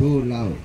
too loud.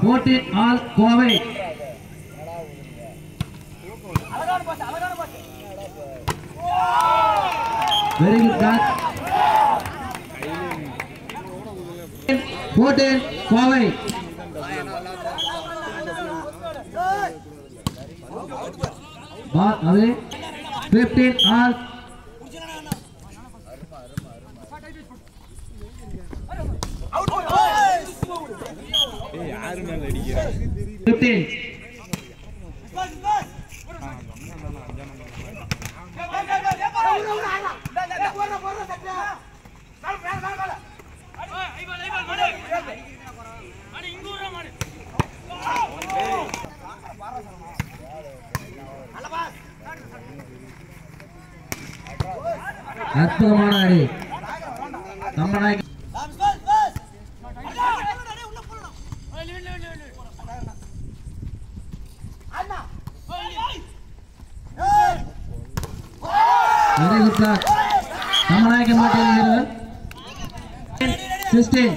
14 all Kovai. Very good catch. 14 Kovai. Ball away. 15 all. Come on, System.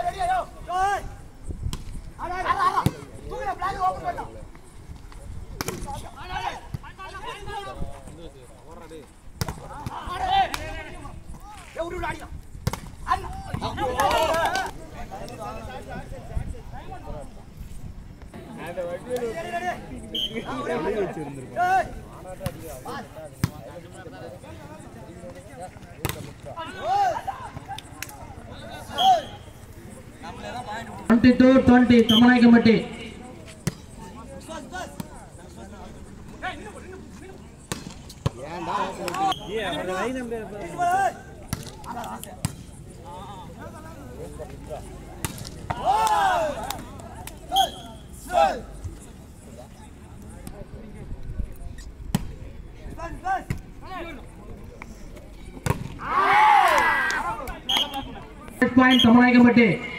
Point Tamanai Committee.